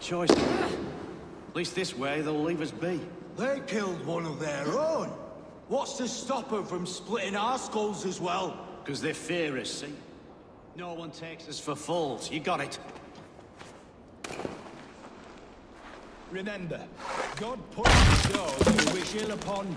Choice. At least this way they'll leave us be. They killed one of their own. What's to stop them from splitting our skulls as well? Because they fear us, see? No one takes us for fools. You got it. Remember, God punishes those who wish ill upon.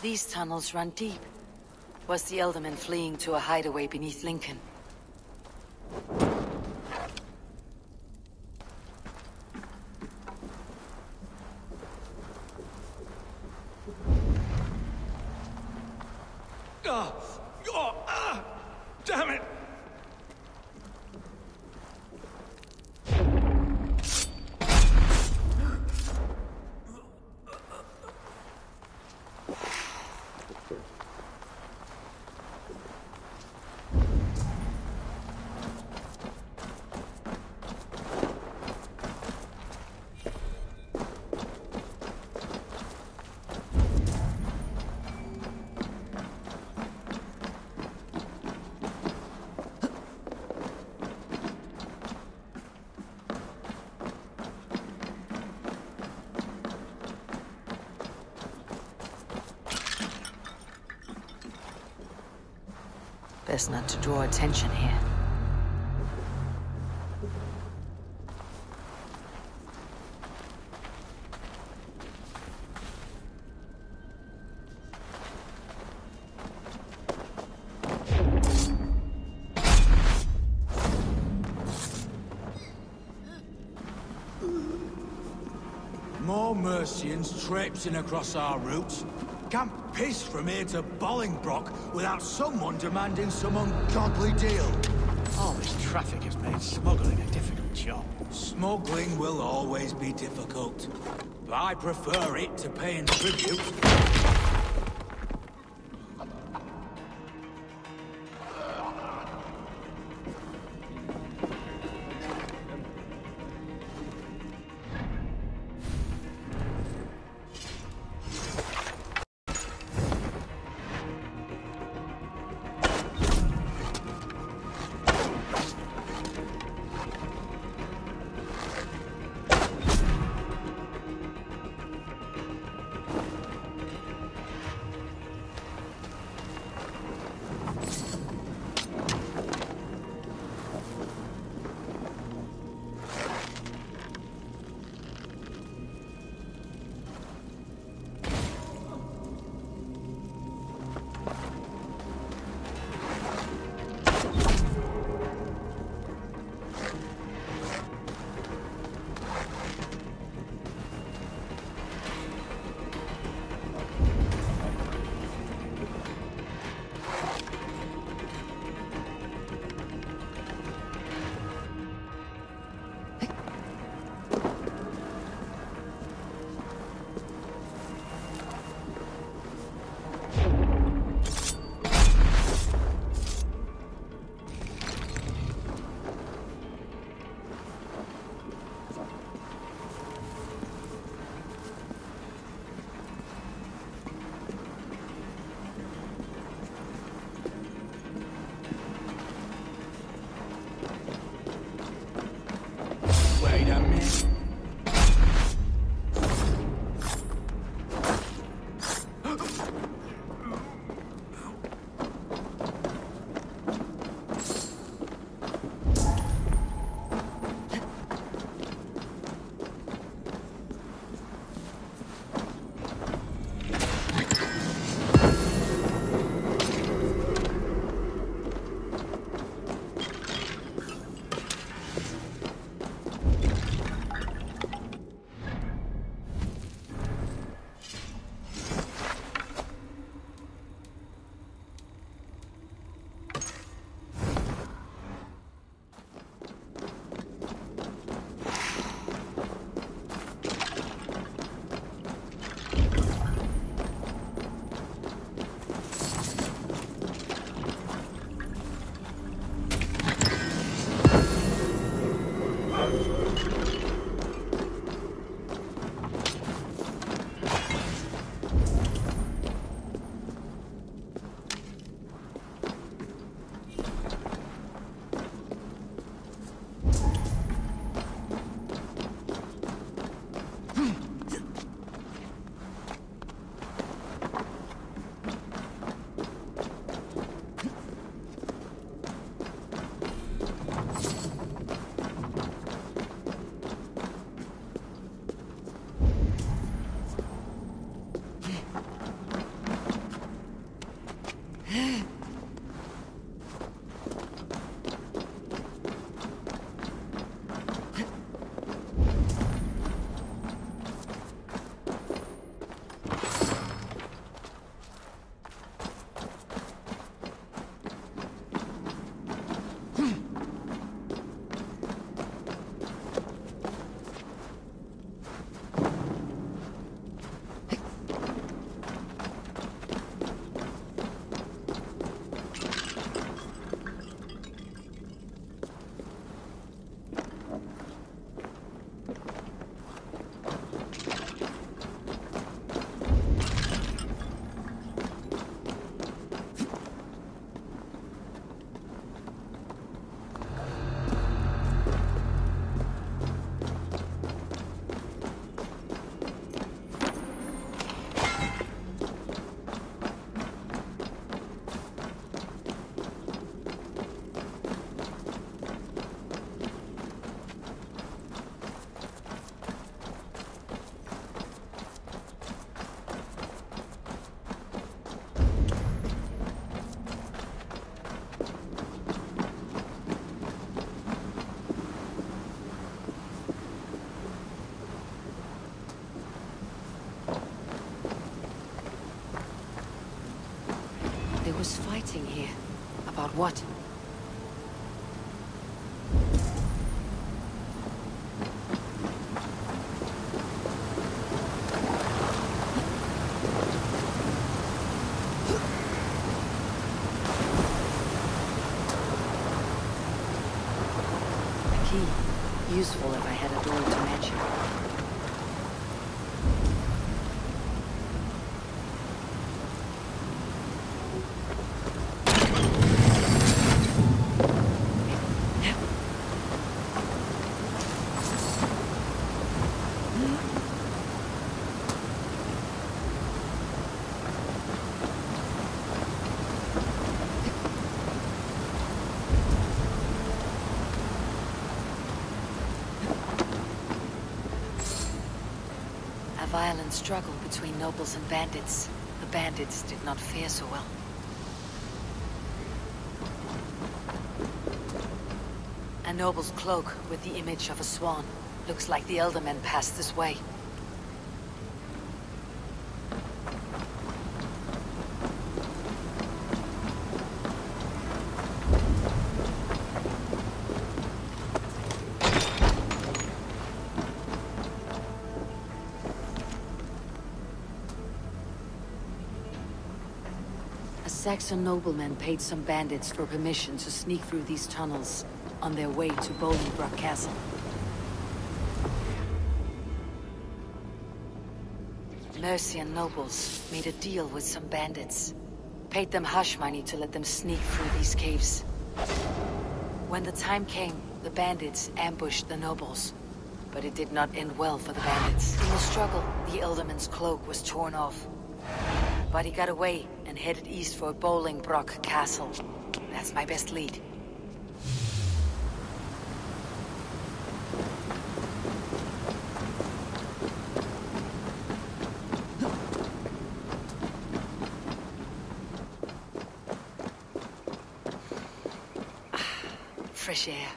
These tunnels run deep. Was the Elderman fleeing to a hideaway beneath Lincoln? Damn it! Best not to draw attention here. More Mercians traipsing across our routes. Can't piss from here to Bolingbroke without someone demanding some ungodly deal. All this traffic has made smuggling a difficult job. Smuggling will always be difficult, but I prefer it to paying tribute. fighting here. About what? Useful if I had a door to match it. Violent struggle between nobles and bandits. The bandits did not fare so well. A noble's cloak with the image of a swan. Looks like the Elderman passed this way. Saxon noblemen paid some bandits for permission to sneak through these tunnels on their way to Bolingbroke Castle. Mercian nobles made a deal with some bandits. Paid them hush money to let them sneak through these caves. When the time came, the bandits ambushed the nobles. But it did not end well for the bandits. In the struggle, the Elderman's cloak was torn off. But he got away and headed east for Bolingbroke Castle. That's my best lead. Fresh air.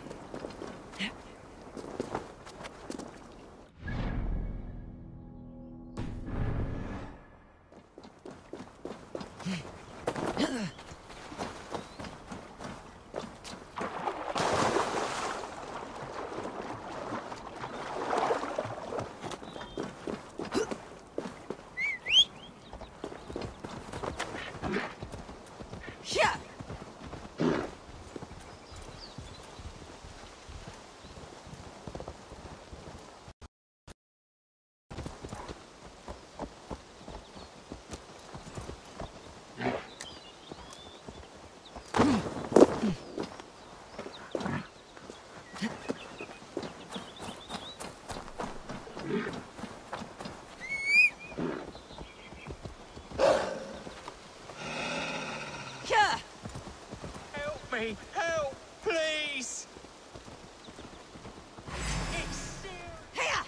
Help, please! It's serious. Here!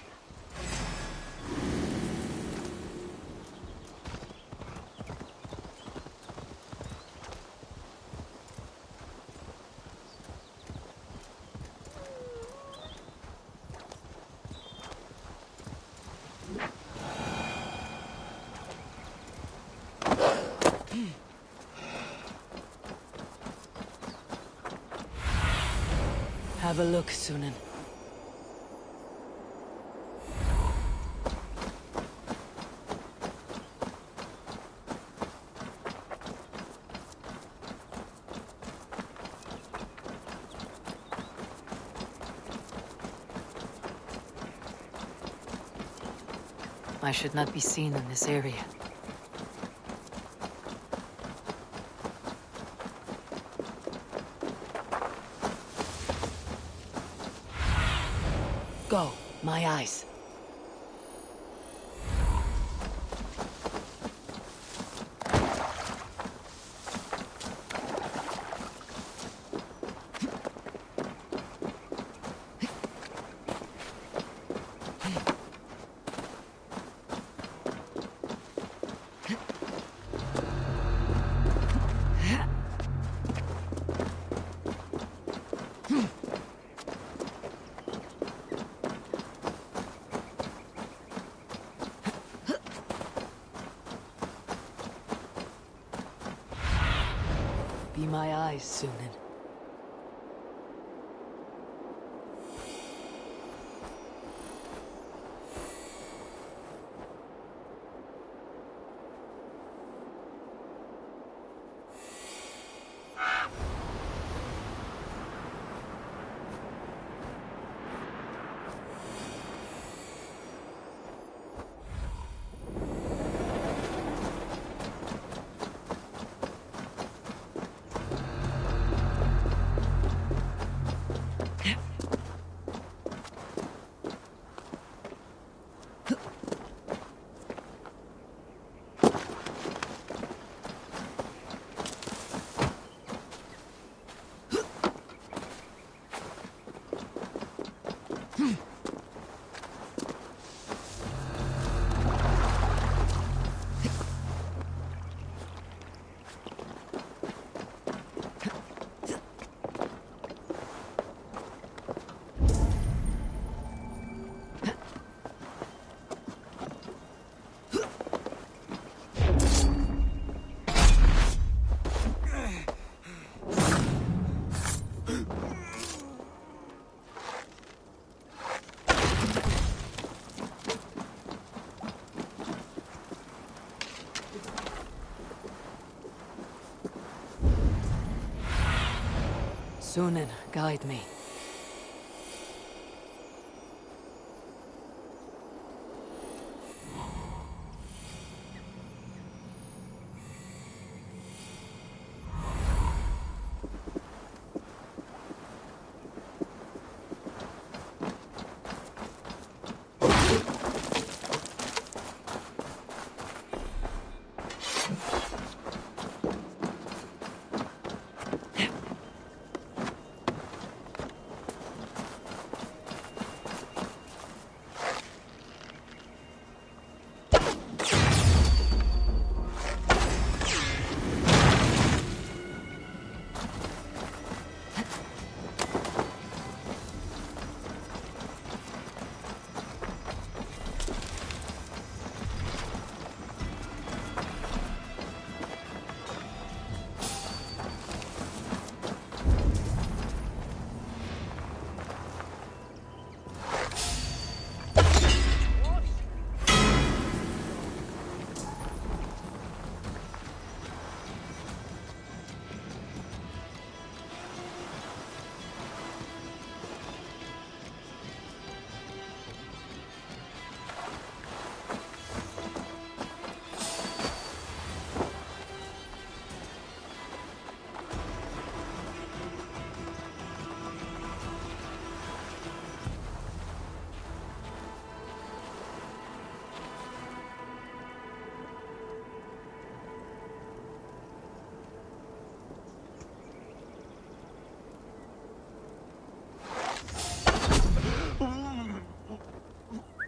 Have a look, Sunan. I should not be seen in this area. Go, my eyes. my eyes soon. Sunan, guide me.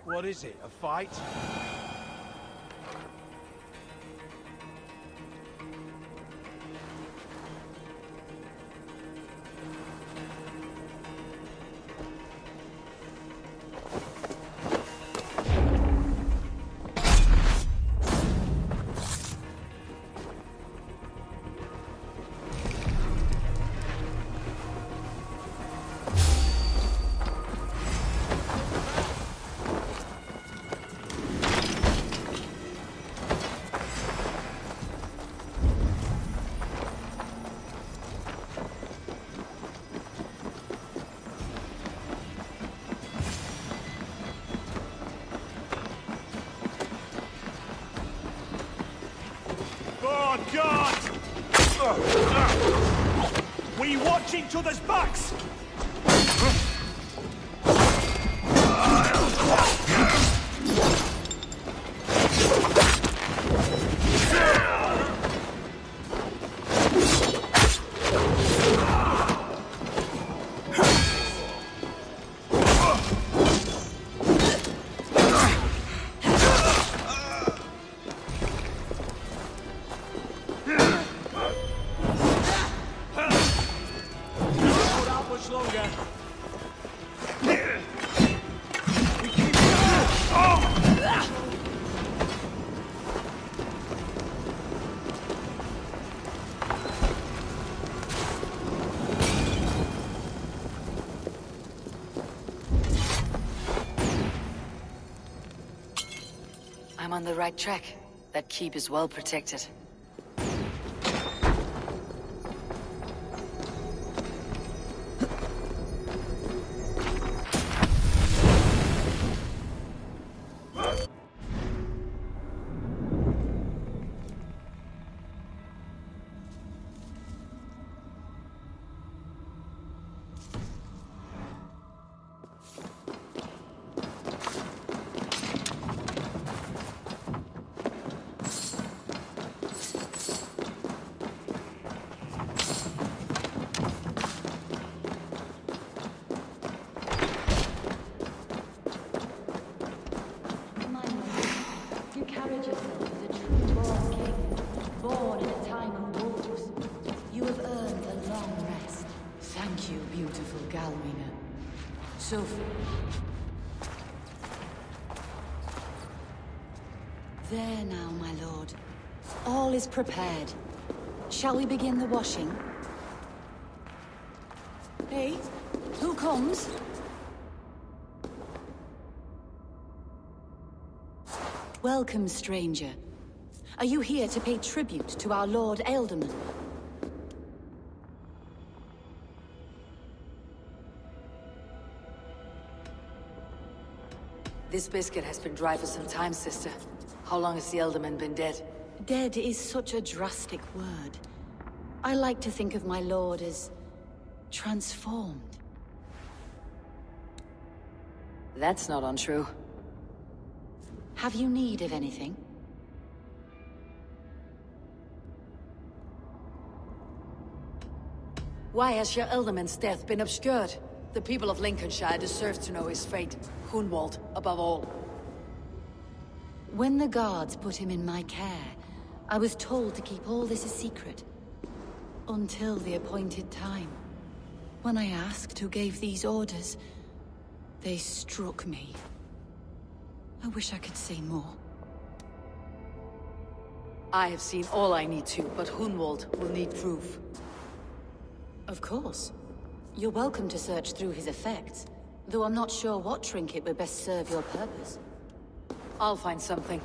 What is it, a fight? We watch each other's backs! Slow I'm on the right track. That keep is well protected. There now, my lord. All is prepared. Shall we begin the washing? Hey, who comes? Welcome, stranger. Are you here to pay tribute to our Lord Elderman? This biscuit has been dry for some time, sister. How long has the Elderman been dead? Dead is such a drastic word. I like to think of my lord as transformed. That's not untrue. Have you need of anything? Why has your Elderman's death been obscured? The people of Lincolnshire deserve to know his fate, Hunwald above all. When the guards put him in my care, I was told to keep all this a secret. Until the appointed time. When I asked who gave these orders, they struck me. I wish I could say more. I have seen all I need to, but Hunwald will need proof. Of course. You're welcome to search through his effects, though I'm not sure what trinket would best serve your purpose. I'll find something.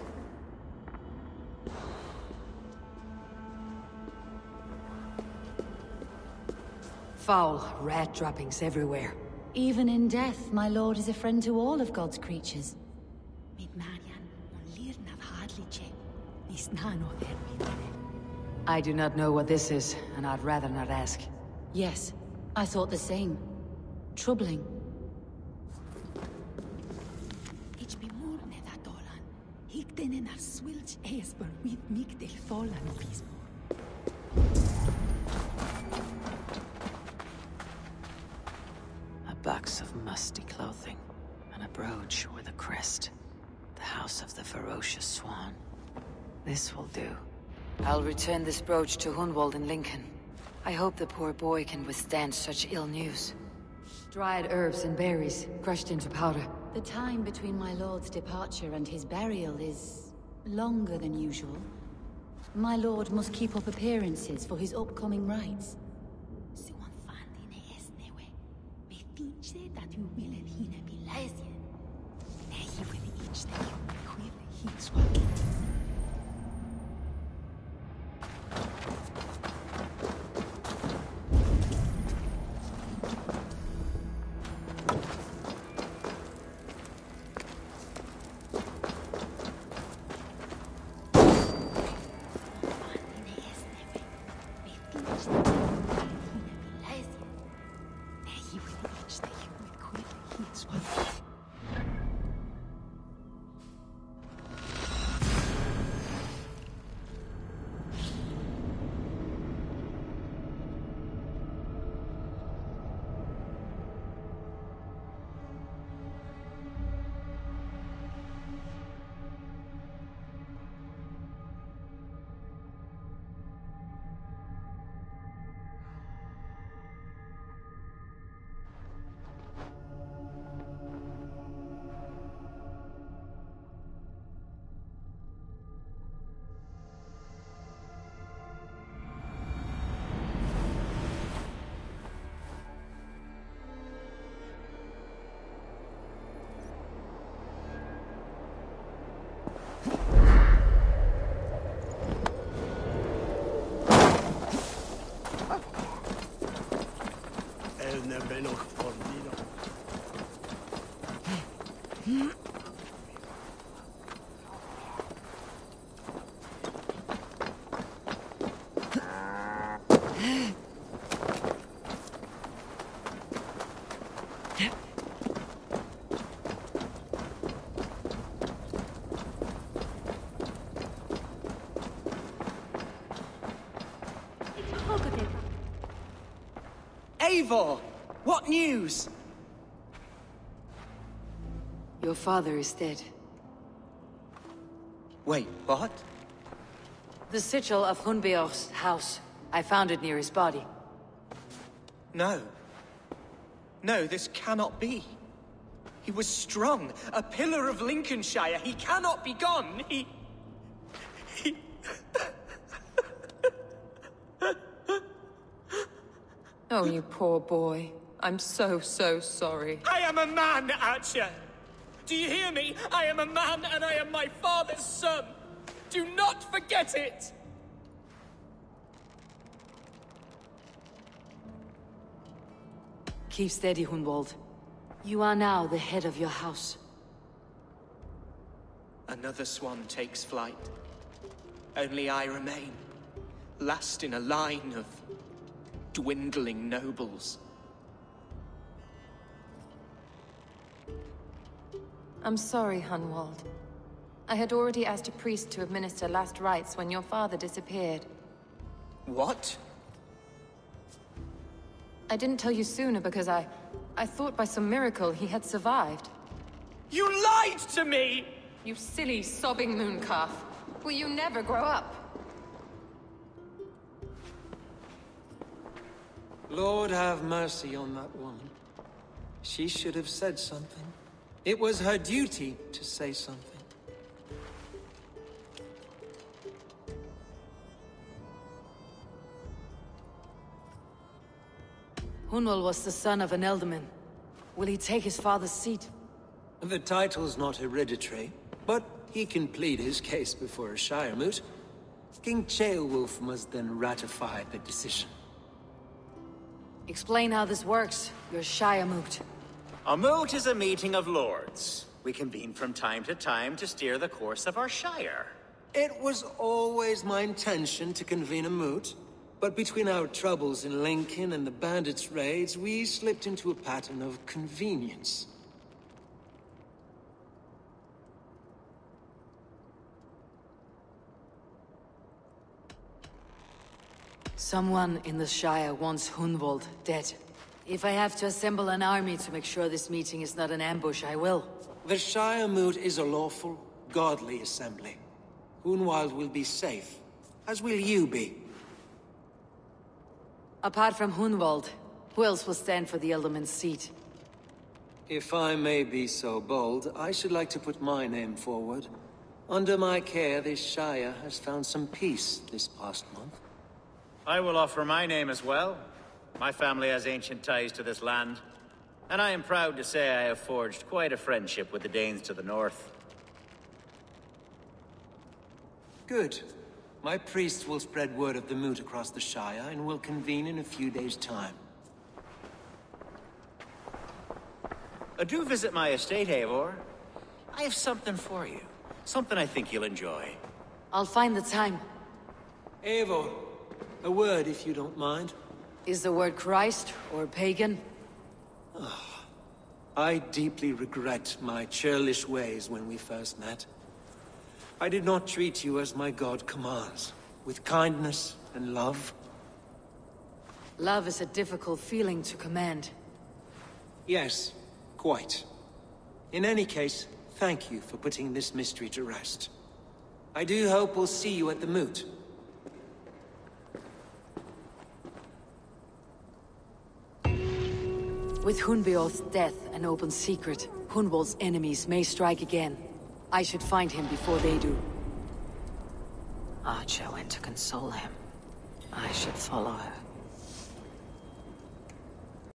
Foul rat droppings everywhere. Even in death, my lord is a friend to all of God's creatures. I do not know what this is, and I'd rather not ask. Yes. I thought the same. Troubling. A box of musty clothing, and a brooch with a crest. The house of the ferocious swan. This will do. I'll return this brooch to Hunwald in Lincoln. I hope the poor boy can withstand such ill news. Dried herbs and berries, crushed into powder. The time between my lord's departure and his burial is longer than usual. My lord must keep up appearances for his upcoming rites. Thank you. Eivor, what news? Your father is dead. Wait, what? The sigil of Hunbeor's house. I found it near his body. No. No, this cannot be. He was strong, a pillar of Lincolnshire. He cannot be gone. He... Oh, you poor boy. I'm so sorry. I am a man, Archer! Do you hear me? I am a man, and I am my father's son! Do not forget it! Keep steady, Hunwald. You are now the head of your house. Another swan takes flight. Only I remain, last in a line of... dwindling nobles. I'm sorry, Hunwald. I had already asked a priest to administer last rites when your father disappeared. What? I didn't tell you sooner because I thought by some miracle he had survived. You lied to me! You silly, sobbing mooncalf. Will you never grow up? Lord have mercy on that woman. She should have said something. It was her duty to say something. Hunwald was the son of an Elderman. Will he take his father's seat? The title's not hereditary, but he can plead his case before a Shire moot. King Cheowulf must then ratify the decision. Explain how this works, your Shire moot. A moot is a meeting of lords. We convene from time to time to steer the course of our Shire. It was always my intention to convene a moot, but between our troubles in Lincoln and the bandits' raids, we slipped into a pattern of convenience. Someone in the Shire wants Hunwald dead. If I have to assemble an army to make sure this meeting is not an ambush, I will. The Shire moot is a lawful, godly assembly. Hunwald will be safe, as will you be. Apart from Hunwald, who else will stand for the Elderman's seat? If I may be so bold, I should like to put my name forward. Under my care, this Shire has found some peace this past month. I will offer my name as well. My family has ancient ties to this land, and I am proud to say I have forged quite a friendship with the Danes to the north. Good. My priests will spread word of the moot across the Shire, and will convene in a few days' time. Do visit my estate, Eivor. I have something for you. Something I think you'll enjoy. I'll find the time. Eivor. A word, if you don't mind. Is the word Christ or pagan? Oh, I deeply regret my churlish ways when we first met. I did not treat you as my God commands, with kindness and love. Love is a difficult feeling to command. Yes, quite. In any case, thank you for putting this mystery to rest. I do hope we'll see you at the moot. With Hunbeor's death an open secret, Hunwald's enemies may strike again. I should find him before they do. Archer went to console him. I should follow her.